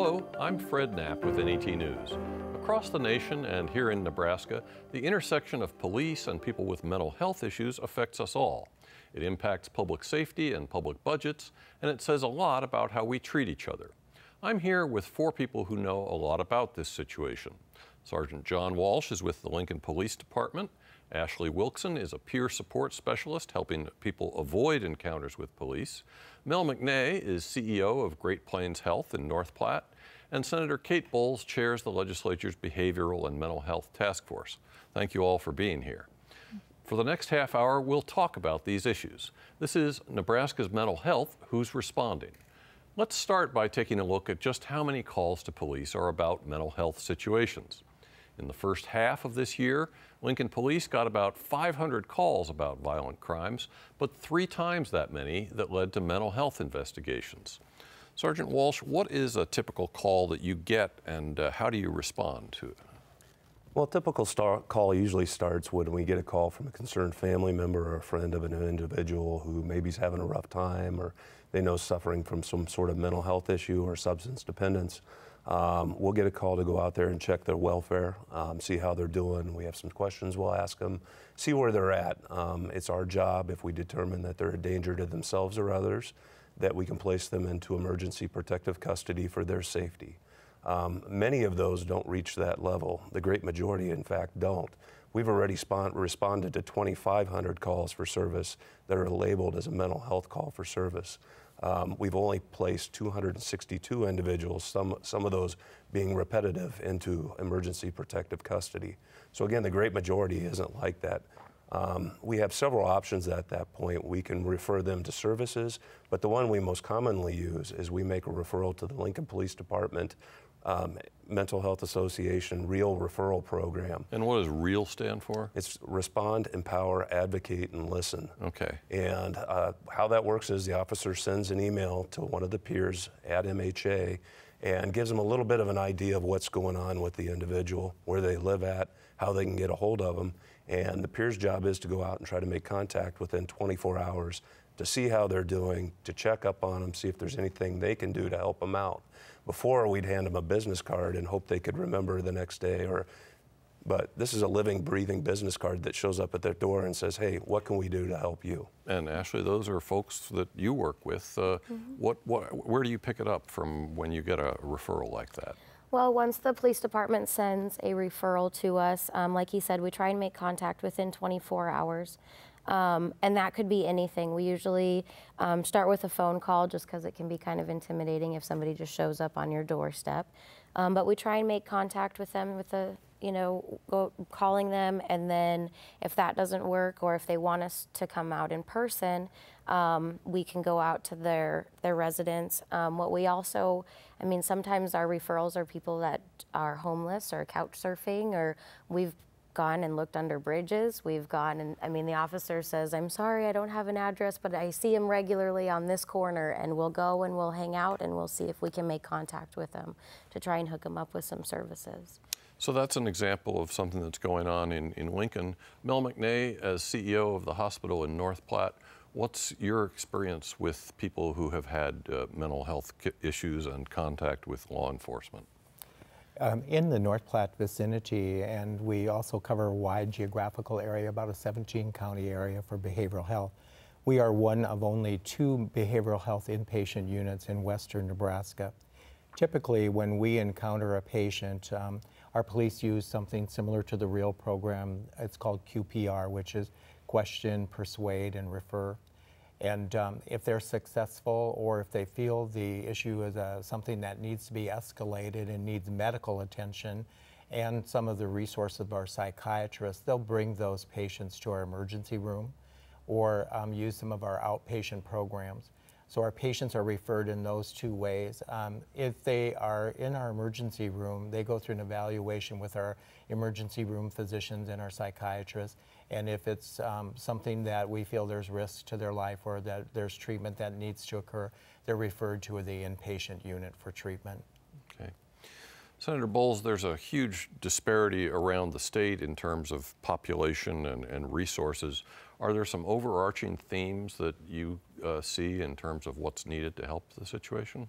Hello, I'm Fred Knapp with NET News. Across the nation and here in Nebraska, the intersection of police and people with mental health issues affects us all. It impacts public safety and public budgets, and it says a lot about how we treat each other. I'm here with four people who know a lot about this situation. Sergeant John Walsh is with the Lincoln Police Department. Ashley Wilson is a peer support specialist helping people avoid encounters with police. Mel McNay is CEO of Great Plains Health in North Platte. And Senator Kate Bolz chairs the legislature's Behavioral and Mental Health Task Force. Thank you all for being here. For the next half hour, we'll talk about these issues. This is Nebraska's mental health, who's responding? Let's start by taking a look at just how many calls to police are about mental health situations. In the first half of this year, Lincoln Police got about 500 calls about violent crimes, but 3 times that many that led to mental health investigations. Sergeant Walsh, what is a typical call that you get, and how do you respond to it? Well, a typical call usually starts when we get a call from a concerned family member or a friend of an individual who maybe is having a rough time, or they know suffering from some sort of mental health issue or substance dependence. We'll get a call to go out there and check their welfare, see how they're doing. We have some questions we'll ask them, see where they're at. It's our job, if we determine that they're a danger to themselves or others, that we can place them into emergency protective custody for their safety. Many of those don't reach that level. The great majority, in fact, don't. We've already responded to 2,500 calls for service that are labeled as a mental health call for service. We've only placed 262 individuals, some of those being repetitive, into emergency protective custody. So again, the great majority isn't like that. We have several options at that point. We can refer them to services, but the one we most commonly use is we make a referral to the Lincoln Police Department Mental Health Association REAL referral program. And what does REAL stand for? It's Respond, Empower, Advocate, and Listen. Okay. And how that works is the officer sends an email to one of the peers at MHA and gives them a little bit of an idea of what's going on with the individual, where they live at, how they can get a hold of them. And the peer's job is to go out and try to make contact within 24 hours to see how they're doing, to check up on them, see if there's anything they can do to help them out. Before, we'd hand them a business card and hope they could remember the next day. But this is a living, breathing business card that shows up at their door and says, hey, what can we do to help you? And Ashley, those are folks that you work with. Where do you pick it up from when you get a referral like that? Well, once the police department sends a referral to us, like he said, we try and make contact within 24 hours. And that could be anything. We usually start with a phone call just because it can be kind of intimidating if somebody just shows up on your doorstep. But we try and make contact with them with a, calling them, and then if that doesn't work or if they want us to come out in person, we can go out to their residence. What we also, sometimes our referrals are people that are homeless or couch surfing, or we've gone and looked under bridges. We've gone and, the officer says, I'm sorry, I don't have an address, but I see him regularly on this corner, and we'll go and we'll hang out and we'll see if we can make contact with him to try and hook him up with some services. So that's an example of something that's going on in Lincoln. Mel McNay, as CEO of the hospital in North Platte, what's your experience with people who have had mental health issues and contact with law enforcement? In the North Platte vicinity, and we also cover a wide geographical area, about a 17-county area for behavioral health. We are one of only 2 behavioral health inpatient units in western Nebraska. Typically, when we encounter a patient, our police use something similar to the REAL program. It's called QPR, which is question, persuade, and refer. And if they're successful, or if they feel the issue is something that needs to be escalated and needs medical attention and some of the resources of our psychiatrists, they'll bring those patients to our emergency room or use some of our outpatient programs. So our patients are referred in those 2 ways. If they are in our emergency room, they go through an evaluation with our emergency room physicians and our psychiatrists. And if it's something that we feel there's risk to their life or that there's treatment that needs to occur, they're referred to the inpatient unit for treatment. Okay. Senator Bolz, there's a huge disparity around the state in terms of population and resources. Are there some overarching themes that you see in terms of what's needed to help the situation?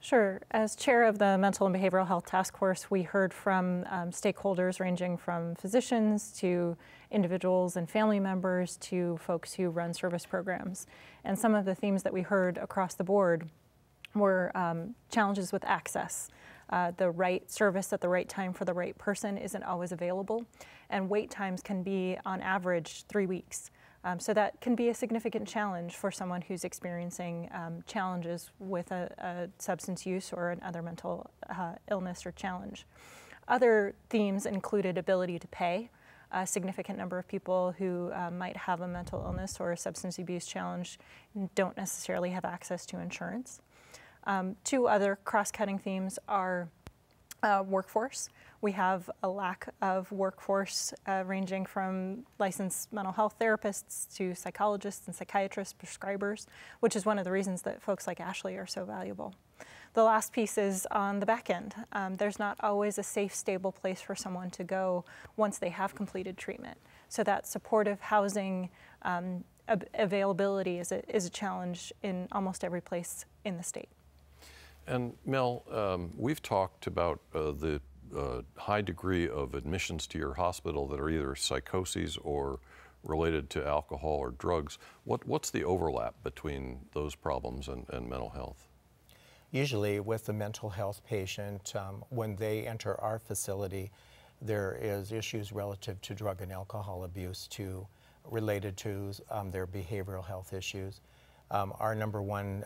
Sure. As chair of the Mental and Behavioral Health Task Force, we heard from stakeholders ranging from physicians to individuals and family members to folks who run service programs. And some of the themes that we heard across the board were challenges with access. The right service at the right time for the right person isn't always available, and wait times can be, on average, 3 weeks. So that can be a significant challenge for someone who's experiencing challenges with a substance use or another mental illness or challenge. Other themes included ability to pay. A significant number of people who might have a mental illness or a substance abuse challenge don't necessarily have access to insurance. Two other cross-cutting themes are workforce. We have a lack of workforce ranging from licensed mental health therapists to psychologists and psychiatrists, prescribers, which is one of the reasons that folks like Ashley are so valuable. The last piece is on the back end. There's not always a safe, stable place for someone to go once they have completed treatment. So that supportive housing availability is a challenge in almost every place in the state. And Mel, we've talked about the high degree of admissions to your hospital that are either psychoses or related to alcohol or drugs. What's the overlap between those problems and mental health? Usually with the mental health patient, when they enter our facility, there is issues relative to drug and alcohol abuse too, related to their behavioral health issues. Our number one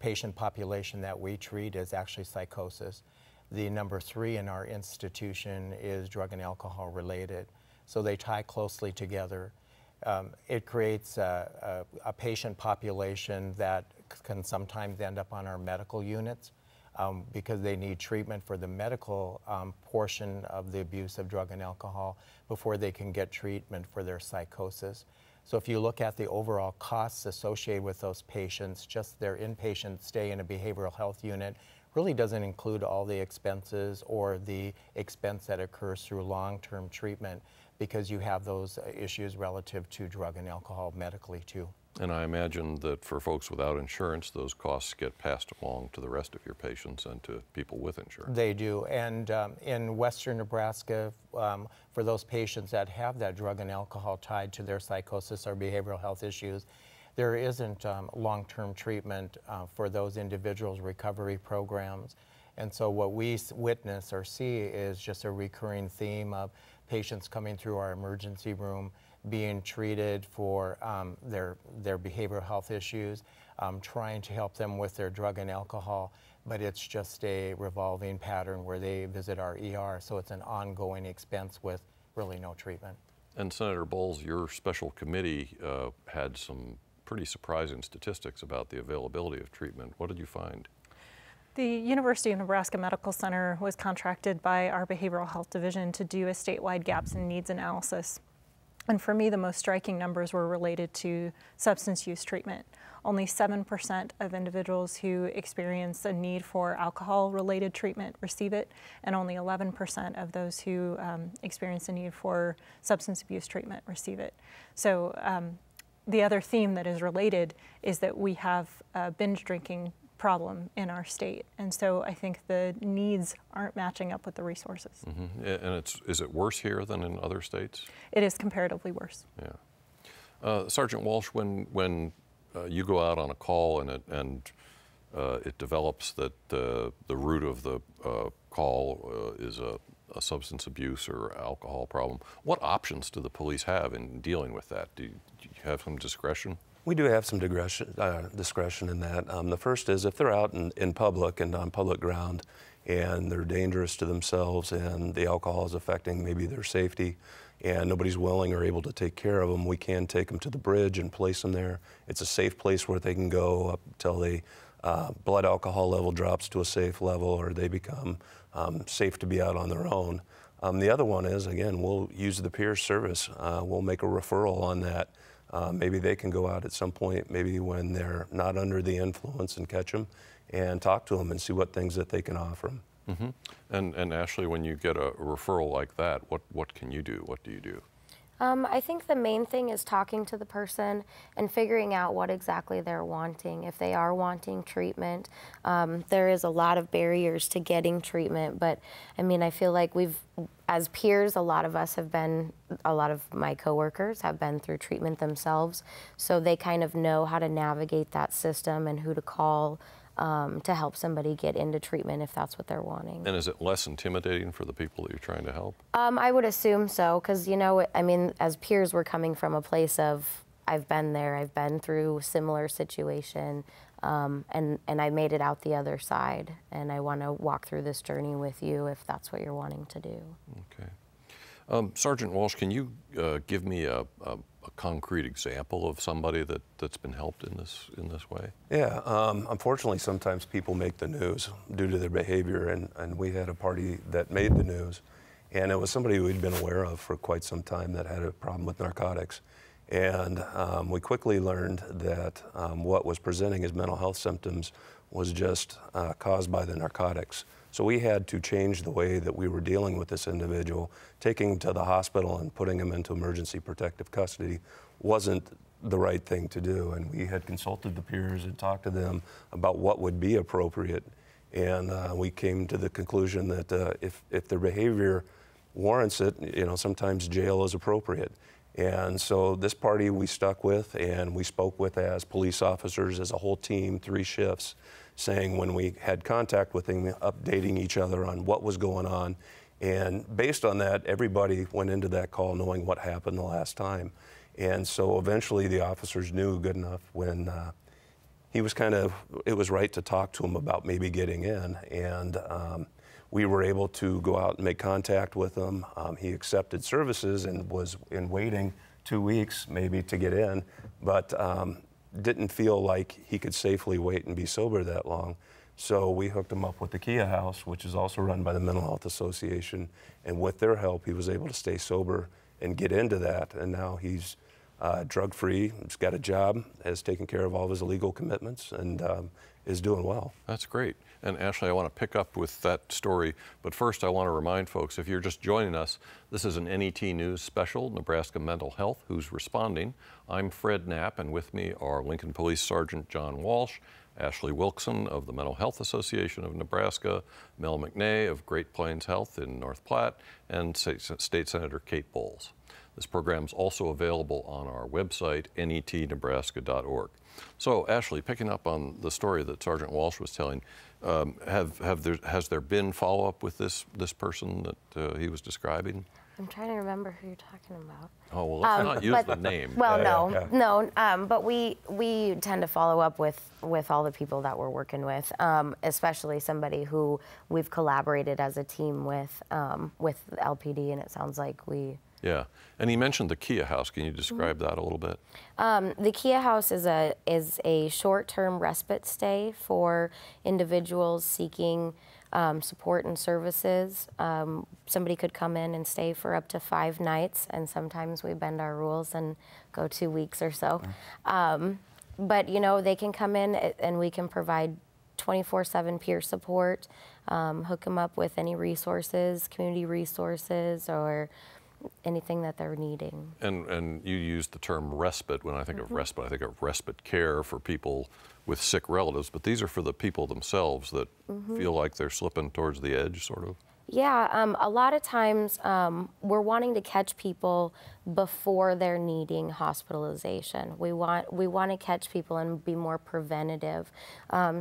patient population that we treat is actually psychosis. The number three in our institution is drug and alcohol related. So they tie closely together. It creates a patient population that can sometimes end up on our medical units because they need treatment for the medical portion of the abuse of drug and alcohol before they can get treatment for their psychosis. So if you look at the overall costs associated with those patients, just their inpatient stay in a behavioral health unit really doesn't include all the expenses or the expense that occurs through long-term treatment, because you have those issues relative to drug and alcohol medically too. And I imagine that for folks without insurance, those costs get passed along to the rest of your patients and to people with insurance. They do. And in western Nebraska, for those patients that have that drug and alcohol tied to their psychosis or behavioral health issues, there isn't long-term treatment for those individuals' recovery programs. And so what we witness or see is just a recurring theme of patients coming through our emergency room being treated for their behavioral health issues, trying to help them with their drug and alcohol, but it's just a revolving pattern where they visit our ER, so it's an ongoing expense with really no treatment. And Senator Bolz, your special committee had some pretty surprising statistics about the availability of treatment. What did you find? The University of Nebraska Medical Center was contracted by our Behavioral Health Division to do a statewide gaps and needs analysis. And for me, the most striking numbers were related to substance use treatment. Only 7% of individuals who experience a need for alcohol-related treatment receive it, and only 11% of those who experience a need for substance abuse treatment receive it. So the other theme that is related is that we have a binge drinking problem in our state. And so I think the needs aren't matching up with the resources. Mm-hmm. And is it worse here than in other states? It is comparatively worse. Yeah. Sergeant Walsh, when you go out on a call and it develops that the root of the call is a substance abuse or alcohol problem, what options do the police have in dealing with that? Do you have some discretion? We do have some discretion in that. The first is if they're out in public and on public ground and they're dangerous to themselves and the alcohol is affecting maybe their safety and nobody's willing or able to take care of them, we can take them to the bridge and place them there. It's a safe place where they can go up until the blood alcohol level drops to a safe level or they become safe to be out on their own. The other one is, again, we'll use the peer service. We'll make a referral on that. Maybe they can go out at some point, maybe when they're not under the influence, and catch them and talk to them and see what things that they can offer them. Mm-hmm. And Ashley, when you get a referral like that, what can you do? What do you do? I think the main thing is talking to the person and figuring out what exactly they're wanting. If they are wanting treatment, there is a lot of barriers to getting treatment, but I mean, I feel like we've, as peers, a lot of my coworkers have been through treatment themselves, so they kind of know how to navigate that system and who to call to help somebody get into treatment if that's what they're wanting. And is it less intimidating for the people that you're trying to help? I would assume so, because, you know, I mean, as peers, we're coming from a place of, I've been there, I've been through a similar situation, and I made it out the other side, and I want to walk through this journey with you if that's what you're wanting to do. Okay. Sergeant Walsh, can you give me a concrete example of somebody that's been helped in this way? Yeah, unfortunately, sometimes people make the news due to their behavior, and we had a party that made the news, and it was somebody we'd been aware of for quite some time that had a problem with narcotics, and we quickly learned that what was presenting as mental health symptoms was just caused by the narcotics. So we had to change the way that we were dealing with this individual. Taking him to the hospital and putting him into emergency protective custody wasn't the right thing to do. And we had consulted the peers and talked to them about what would be appropriate. And we came to the conclusion that if their behavior warrants it, you know, sometimes jail is appropriate. And so this party we stuck with, and we spoke with as police officers, as a whole team, 3 shifts. Saying when we had contact with him, updating each other on what was going on. And based on that, everybody went into that call knowing what happened the last time. And so eventually the officers knew good enough when he was it was right to talk to him about maybe getting in. And we were able to go out and make contact with him. He accepted services and was in waiting 2 weeks maybe to get in, but didn't feel like he could safely wait and be sober that long. So we hooked him up with the Kia House, which is also run by the Mental Health Association. And with their help, he was able to stay sober and get into that. And now he's drug-free, he's got a job, has taken care of all of his legal commitments, and is doing well. That's great. And Ashley, I want to pick up with that story, but first I want to remind folks, if you're just joining us, this is an NET News special, Nebraska Mental Health, Who's Responding. I'm Fred Knapp, and with me are Lincoln Police Sergeant John Walsh, Ashley Wilson of the Mental Health Association of Nebraska, Mel McNay of Great Plains Health in North Platte, and State Senator Kate Bolz. This program is also available on our website, netnebraska.org. So, Ashley, picking up on the story that Sergeant Walsh was telling, has there been follow-up with this person that he was describing? I'm trying to remember who you're talking about. Oh, well, let's not use the name. Well, no. But we tend to follow up with all the people that we're working with, especially somebody who we've collaborated as a team with the LPD, and it sounds like we... Yeah, and he mentioned the Kia House. Can you describe that a little bit? The Kia House is a short-term respite stay for individuals seeking support and services. Somebody could come in and stay for up to 5 nights, and sometimes we bend our rules and go 2 weeks or so. But, you know, they can come in and we can provide 24/7 peer support, hook them up with any resources, community resources, or anything that they're needing. And you used the term respite. When I think of respite, I think of respite care for people with sick relatives, but these are for the people themselves that feel like they're slipping towards the edge, sort of? Yeah, a lot of times we're wanting to catch people before they're needing hospitalization. We want to catch people and be more preventative.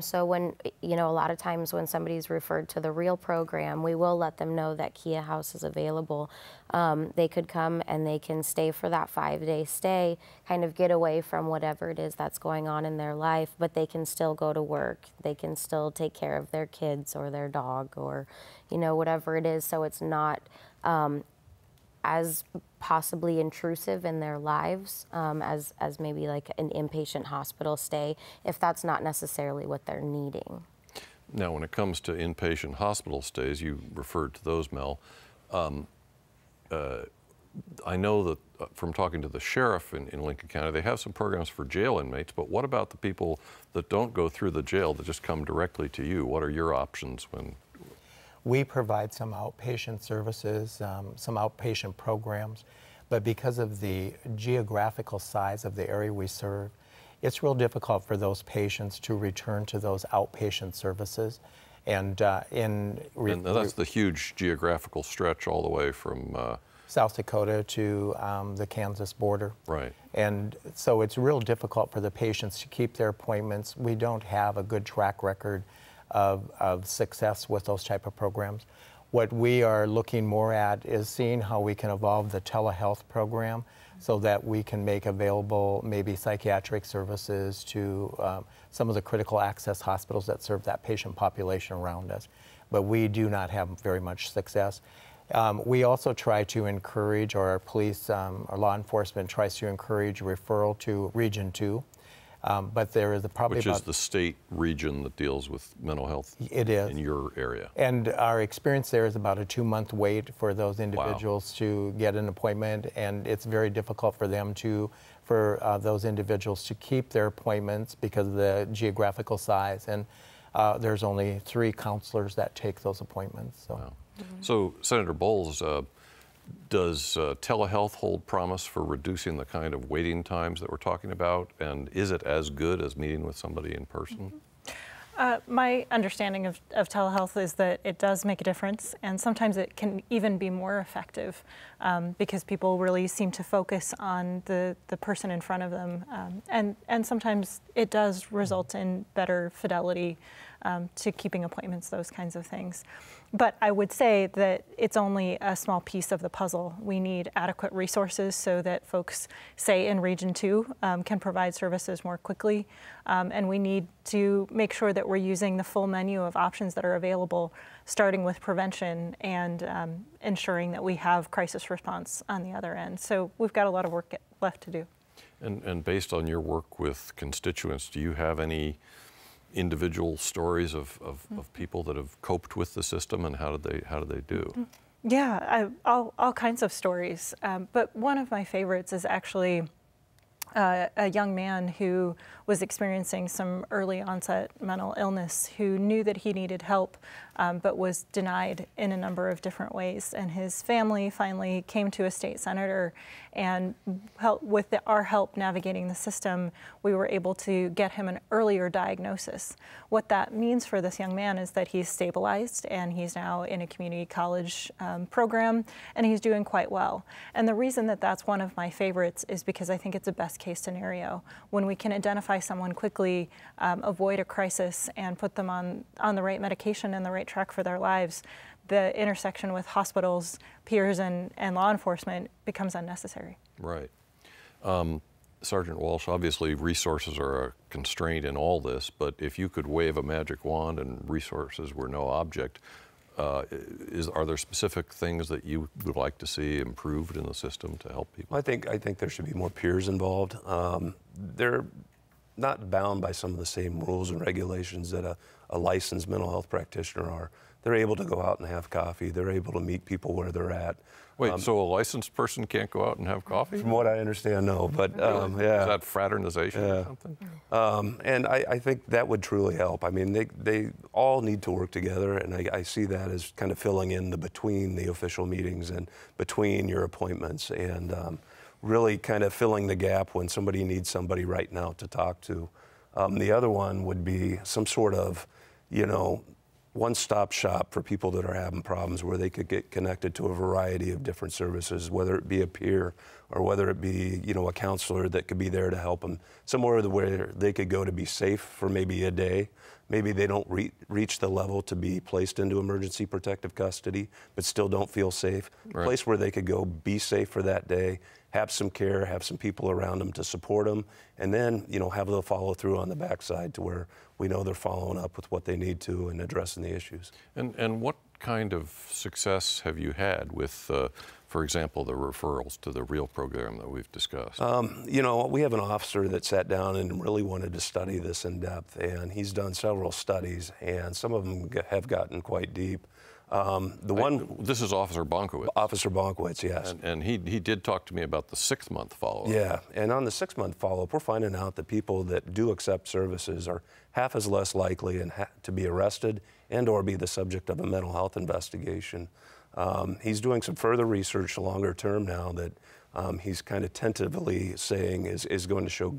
So when, you know, a lot of times when somebody's referred to the REAL program, we will let them know that Kia House is available. They could come and they can stay for that 5-day stay, kind of get away from whatever it is that's going on in their life, but they can still go to work. They can still take care of their kids or their dog or, you know, whatever it is, so it's not as possibly intrusive in their lives as maybe like an inpatient hospital stay, if that's not necessarily what they're needing. Now, when it comes to inpatient hospital stays, you referred to those, Mel. I know that from talking to the sheriff in Lincoln County, they have some programs for jail inmates, but what about the people that don't go through the jail, that just come directly to you? What are your options when... We provide some outpatient services, some outpatient programs. but because of the geographical size of the area we serve, it's real difficult for those patients to return to those outpatient services. And that's the huge geographical stretch all the way from South Dakota to the Kansas border. Right. And so it's real difficult for the patients to keep their appointments. We don't have a good track record of success with those type of programs. What we are looking more at is seeing how we can evolve the telehealth program so that we can make available maybe psychiatric services to some of the critical access hospitals that serve that patient population around us. But we do not have very much success. We also try to encourage, or our police, our law enforcement tries to encourage referral to Region 2. But there is probably which is the state region that deals with mental health. It is in your area, and our experience there is about a 2-month wait for those individuals to get an appointment, and it's very difficult for them to, for those individuals to keep their appointments because of the geographical size, and there's only 3 counselors that take those appointments. So, So Senator Bolz, does telehealth hold promise for reducing the kind of waiting times that we're talking about? And is it as good as meeting with somebody in person? My understanding of telehealth is that it does make a difference, and sometimes it can even be more effective because people really seem to focus on the person in front of them. And sometimes it does result in better fidelity to keeping appointments, those kinds of things. But I would say that it's only a small piece of the puzzle. We need adequate resources so that folks, say in Region 2, can provide services more quickly. And we need to make sure that we're using the full menu of options that are available, starting with prevention and ensuring that we have crisis response on the other end. So we've got a lot of work left to do. And based on your work with constituents, do you have any individual stories of people that have coped with the system, and how do they do? Yeah, all kinds of stories. But one of my favorites is actually a young man who was experiencing some early onset mental illness, who knew that he needed help, but was denied in a number of different ways. And his family finally came to a state senator, and with our help navigating the system, we were able to get him an earlier diagnosis. What that means for this young man is that he's stabilized, and he's now in a community college program, and he's doing quite well. And the reason that that's one of my favorites is because I think it's a best case scenario. When we can identify someone quickly, avoid a crisis, and put them on the right medication and the right track for their lives, the intersection with hospitals, peers, and law enforcement becomes unnecessary. Right. Sergeant Walsh, obviously resources are a constraint in all this, but if you could wave a magic wand and resources were no object, are there specific things that you would like to see improved in the system to help people? I think there should be more peers involved. They're not bound by some of the same rules and regulations that a licensed mental health practitioner are. They're able to go out and have coffee. They're able to meet people where they're at. Wait, so a licensed person can't go out and have coffee? From what I understand, no, but yeah. Is that fraternization or something? And I think that would truly help. I mean, they all need to work together, and I see that as kind of filling in the between the official meetings and between your appointments, and really kind of filling the gap when somebody needs somebody right now to talk to. The other one would be some sort of, you know, one-stop shop for people that are having problems, where they could get connected to a variety of different services, whether it be a peer or whether it be, you know, a counselor that could be there to help them, somewhere where they could go to be safe for maybe a day. Maybe they don't reach the level to be placed into emergency protective custody, but still don't feel safe. Right. A place where they could go be safe for that day, have some care, have some people around them to support them, and then, you know, have the follow through on the backside to where we know they're following up with what they need to and addressing the issues. And what kind of success have you had with, for example, the referrals to the REAL program that we've discussed? You know, we have an officer that sat down and really wanted to study this in depth, and he's done several studies, and some of them have gotten quite deep. This is Officer Bonkowitz. Officer Bonkowitz, yes. And he did talk to me about the 6-month follow-up. Yeah, and on the 6-month follow-up, we're finding out that people that do accept services are half as less likely to be arrested and or be the subject of a mental health investigation. He's doing some further research longer term now that he's kind of tentatively saying is going to show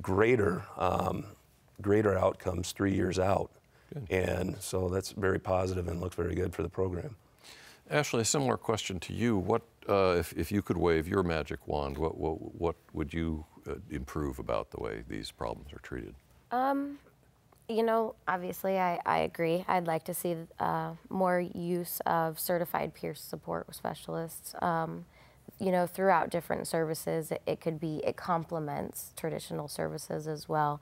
greater outcomes 3 years out. Good. And so that's very positive and looks very good for the program. Ashley, a similar question to you. What, if you could wave your magic wand, what would you improve about the way these problems are treated? You know, obviously I agree. I'd like to see more use of certified peer support specialists. You know, throughout different services, it complements traditional services as well.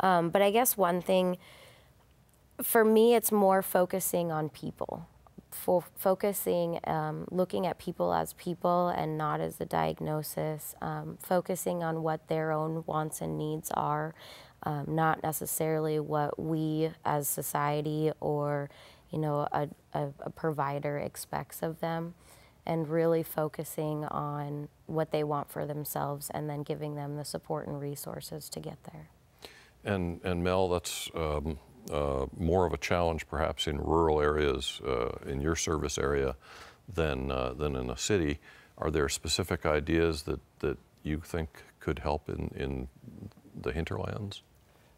But I guess one thing, for me, it's more focusing on people. Looking at people as people and not as a diagnosis, focusing on what their own wants and needs are, not necessarily what we as society or, you know, a provider expects of them, and really focusing on what they want for themselves and then giving them the support and resources to get there. And Mel, that's more of a challenge perhaps in rural areas, in your service area, than in a city. Are there specific ideas that you think could help in the hinterlands?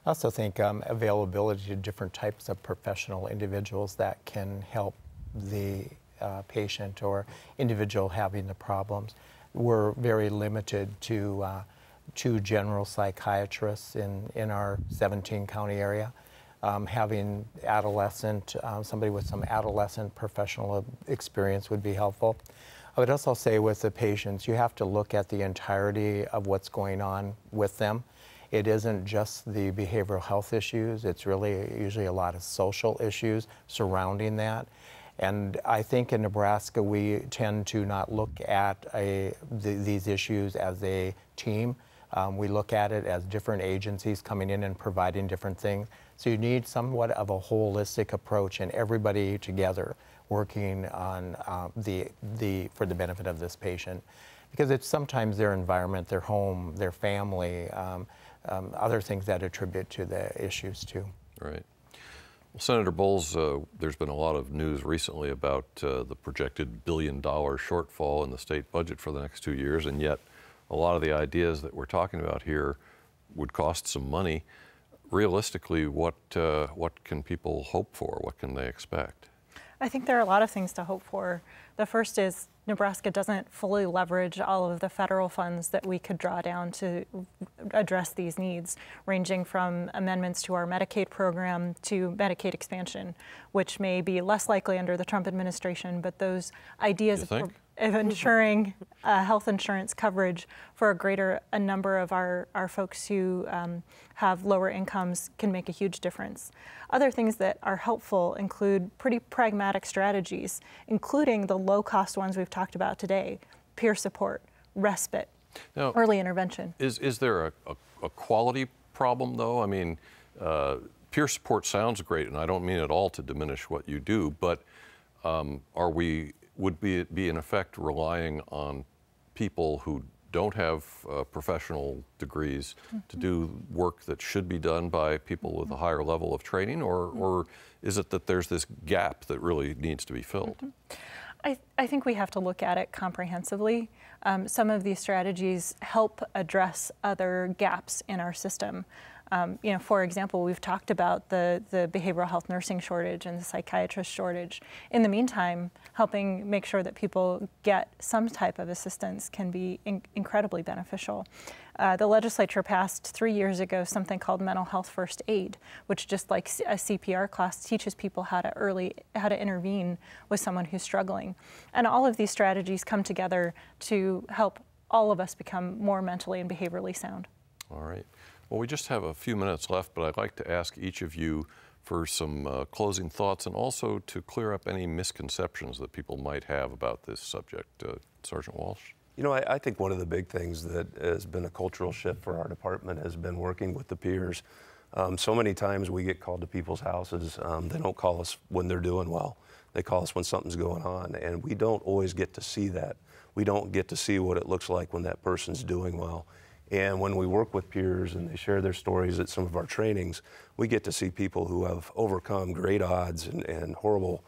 I also think availability to different types of professional individuals that can help the patient or individual having the problems. We're very limited to two general psychiatrists in our 17-county area. Having somebody with some adolescent professional experience would be helpful. I would also say with the patients, you have to look at the entirety of what's going on with them. It isn't just the behavioral health issues, it's really usually a lot of social issues surrounding that. And I think in Nebraska, we tend to not look at these issues as a team. We look at it as different agencies coming in and providing different things. So you need somewhat of a holistic approach and everybody together working on for the benefit of this patient. Because it's sometimes their environment, their home, their family, other things that attribute to the issues too. Right. Well, Senator Bolz, there's been a lot of news recently about the projected $1 billion shortfall in the state budget for the next 2 years, and yet a lot of the ideas that we're talking about here would cost some money. Realistically, what can people hope for? What can they expect? I think there are a lot of things to hope for. The first is Nebraska doesn't fully leverage all of the federal funds that we could draw down to address these needs, ranging from amendments to our Medicaid program to Medicaid expansion, which may be less likely under the Trump administration, but those ideas of ensuring health insurance coverage for a number of our folks who have lower incomes can make a huge difference. Other things that are helpful include pretty pragmatic strategies, including the low-cost ones we've talked about today: peer support, respite, now, early intervention. Is there a quality problem, though? I mean, peer support sounds great, and I don't mean at all to diminish what you do, but would it be in effect relying on people who don't have professional degrees to do work that should be done by people with a higher level of training, or is it that there's this gap that really needs to be filled? I think we have to look at it comprehensively. Some of these strategies help address other gaps in our system. You know, for example, we've talked about the behavioral health nursing shortage and the psychiatrist shortage. In the meantime, helping make sure that people get some type of assistance can be incredibly beneficial. The legislature passed 3 years ago something called Mental Health First Aid, which, just like a CPR class, teaches people how to intervene with someone who's struggling. And all of these strategies come together to help all of us become more mentally and behaviorally sound. All right. Well, we just have a few minutes left, but I'd like to ask each of you for some closing thoughts and also to clear up any misconceptions that people might have about this subject. Sergeant Walsh? You know, I think one of the big things that has been a cultural shift for our department has been working with the peers. So many times we get called to people's houses. They don't call us when they're doing well. They call us when something's going on, and we don't always get to see that. We don't get to see what it looks like when that person's doing well. And when we work with peers and they share their stories at some of our trainings, we get to see people who have overcome great odds and horrible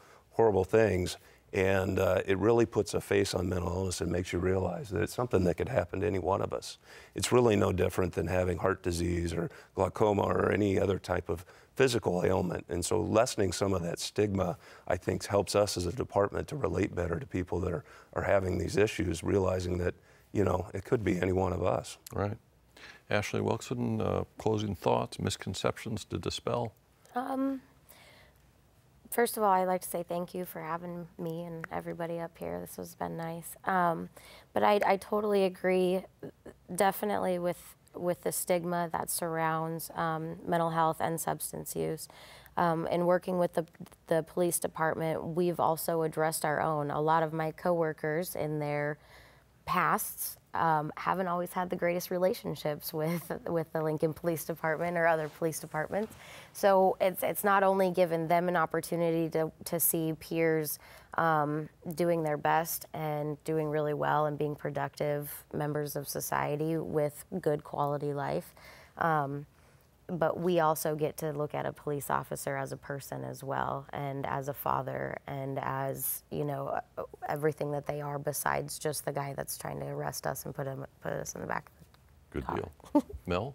things And it really puts a face on mental illness and makes you realize that it's something that could happen to any one of us. It's really no different than having heart disease or glaucoma or any other type of physical ailment. And so lessening some of that stigma, I think, helps us as a department to relate better to people that are having these issues, realizing that, you know, it could be any one of us. Right. Ashley Wilson, closing thoughts, misconceptions to dispel? First of all, I'd like to say thank you for having me and everybody up here. This has been nice. But I totally agree, definitely, with the stigma that surrounds mental health and substance use. In working with the police department, we've also addressed our own. A lot of my coworkers in their pasts haven't always had the greatest relationships with the Lincoln Police Department or other police departments. So it's not only given them an opportunity to see peers doing their best and doing really well and being productive members of society with good quality life, but we also get to look at a police officer as a person as well, and as a father, and as, you know, everything that they are besides just the guy that's trying to arrest us and put us in the back of the car. Good deal. Mel?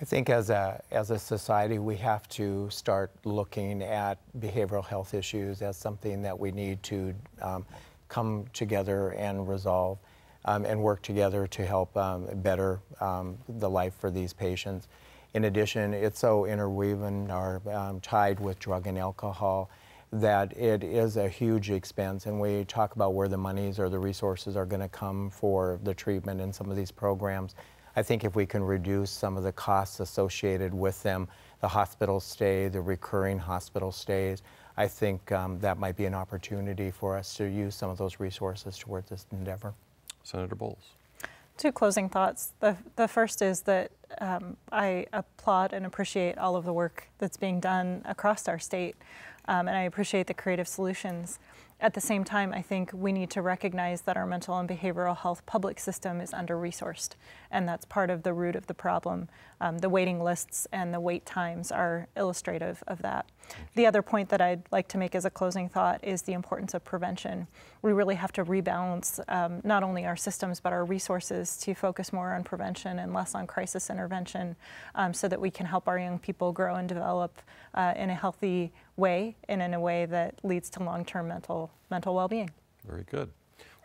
I think as a society, we have to start looking at behavioral health issues as something that we need to come together and resolve and work together to help better the life for these patients. In addition, it's so interwoven or tied with drug and alcohol that it is a huge expense, and we talk about where the monies or the resources are going to come for the treatment in some of these programs. I think if we can reduce some of the costs associated with them, the hospital stay, the recurring hospital stays, I think that might be an opportunity for us to use some of those resources towards this endeavor. Senator Bolz. Two closing thoughts. The first is that I applaud and appreciate all of the work that's being done across our state, and I appreciate the creative solutions. At the same time, I think we need to recognize that our mental and behavioral health public system is under-resourced, and that's part of the root of the problem. The waiting lists and the wait times are illustrative of that. The other point that I'd like to make as a closing thought is the importance of prevention. We really have to rebalance not only our systems but our resources to focus more on prevention and less on crisis intervention, so that we can help our young people grow and develop in a healthy way and in a way that leads to long-term mental well-being. Very good.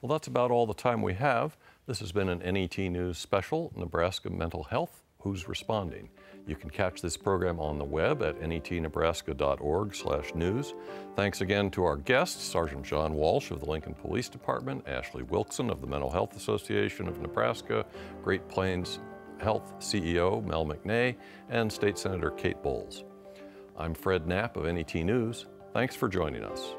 Well, that's about all the time we have. This has been an NET News special, Nebraska Mental Health, Who's Responding? You can catch this program on the web at netnebraska.org/news. Thanks again to our guests, Sergeant John Walsh of the Lincoln Police Department, Ashley Wilson of the Mental Health Association of Nebraska, Great Plains Health CEO Mel McNay, and State Senator Kate Bolz. I'm Fred Knapp of NET News. Thanks for joining us.